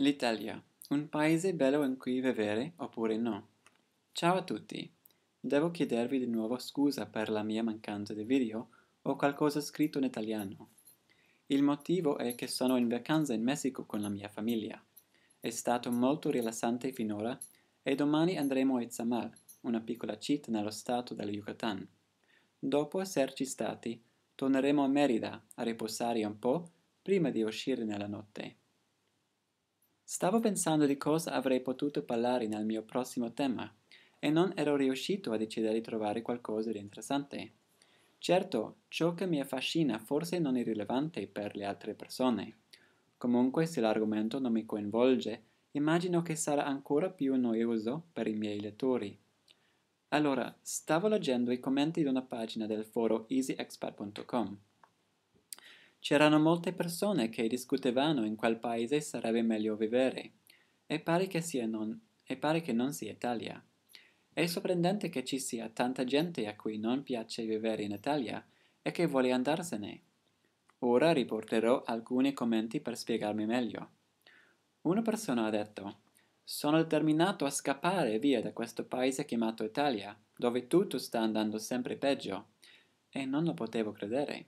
L'Italia, un paese bello in cui vivere oppure no? Ciao a tutti! Devo chiedervi di nuovo scusa per la mia mancanza di video o qualcosa scritto in italiano. Il motivo è che sono in vacanza in Messico con la mia famiglia. È stato molto rilassante finora e domani andremo a Izamal, una piccola città nello stato del Yucatan. Dopo esserci stati, torneremo a Mérida a riposare un po' prima di uscire nella notte. Stavo pensando di cosa avrei potuto parlare nel mio prossimo tema e non ero riuscito a decidere di trovare qualcosa di interessante. Certo, ciò che mi affascina forse non è rilevante per le altre persone. Comunque, se l'argomento non mi coinvolge, immagino che sarà ancora più noioso per i miei lettori. Allora, stavo leggendo i commenti di una pagina del foro easyexpat.com. C'erano molte persone che discutevano in qual paese sarebbe meglio vivere, e pare che non sia Italia. È sorprendente che ci sia tanta gente a cui non piace vivere in Italia e che vuole andarsene. Ora riporterò alcuni commenti per spiegarmi meglio. Una persona ha detto: «Sono determinato a scappare via da questo paese chiamato Italia, dove tutto sta andando sempre peggio». E non lo potevo credere.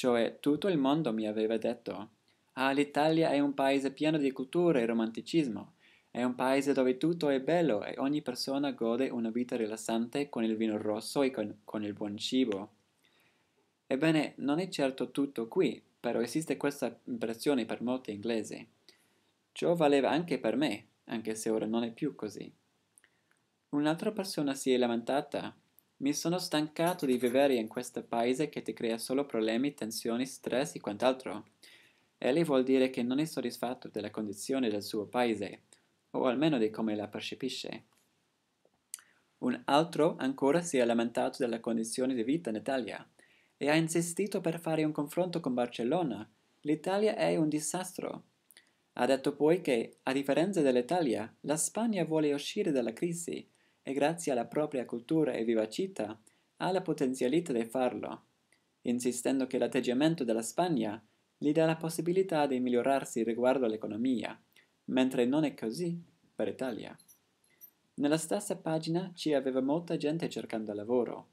Cioè, tutto il mondo mi aveva detto: «Ah, l'Italia è un paese pieno di cultura e romanticismo. È un paese dove tutto è bello e ogni persona gode una vita rilassante con il vino rosso e con il buon cibo». Ebbene, non è certo tutto qui, però esiste questa impressione per molti inglesi. Ciò valeva anche per me, anche se ora non è più così. Un'altra persona si è lamentata: «Mi sono stancato di vivere in questo paese che ti crea solo problemi, tensioni, stress e quant'altro». E lei vuol dire che non è soddisfatto della condizione del suo paese, o almeno di come la percepisce. Un altro ancora si è lamentato della condizione di vita in Italia e ha insistito per fare un confronto con Barcellona. L'Italia è un disastro. Ha detto poi che, a differenza dell'Italia, la Spagna vuole uscire dalla crisi e grazie alla propria cultura e vivacità ha la potenzialità di farlo, insistendo che l'atteggiamento della Spagna gli dà la possibilità di migliorarsi riguardo all'economia, mentre non è così per Italia. Nella stessa pagina ci aveva molta gente cercando lavoro.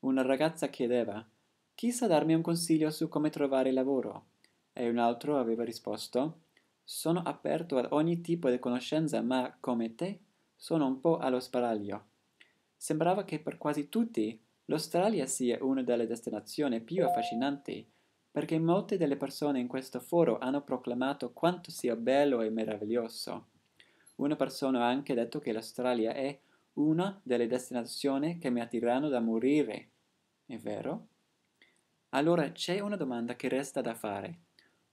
Una ragazza chiedeva: «Chi sa darmi un consiglio su come trovare lavoro?» E un altro aveva risposto: «Sono aperto ad ogni tipo di conoscenza, ma come te sono un po' allo sparaglio». Sembrava che per quasi tutti l'Australia sia una delle destinazioni più affascinanti, perché molte delle persone in questo foro hanno proclamato quanto sia bello e meraviglioso. Una persona ha anche detto che l'Australia è una delle destinazioni che mi attirano da morire. È vero? Allora c'è una domanda che resta da fare.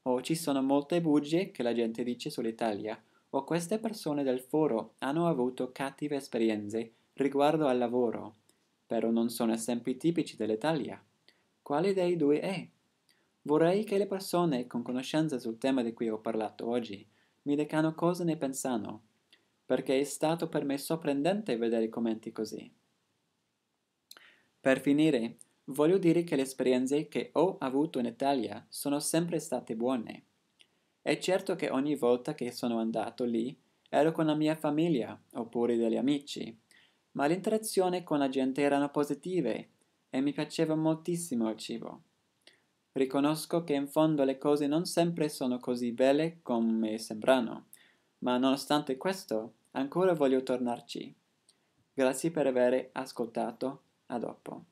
O ci sono molte bugie che la gente dice sull'Italia, o queste persone del foro hanno avuto cattive esperienze riguardo al lavoro, però non sono esempi tipici dell'Italia. Quale dei due è? Vorrei che le persone con conoscenza sul tema di cui ho parlato oggi mi dicano cosa ne pensano, perché è stato per me sorprendente vedere commenti così. Per finire, voglio dire che le esperienze che ho avuto in Italia sono sempre state buone. È certo che ogni volta che sono andato lì ero con la mia famiglia oppure degli amici, ma le interazioni con la gente erano positive e mi piaceva moltissimo il cibo. Riconosco che in fondo le cose non sempre sono così belle come sembrano, ma nonostante questo ancora voglio tornarci. Grazie per aver ascoltato, a dopo.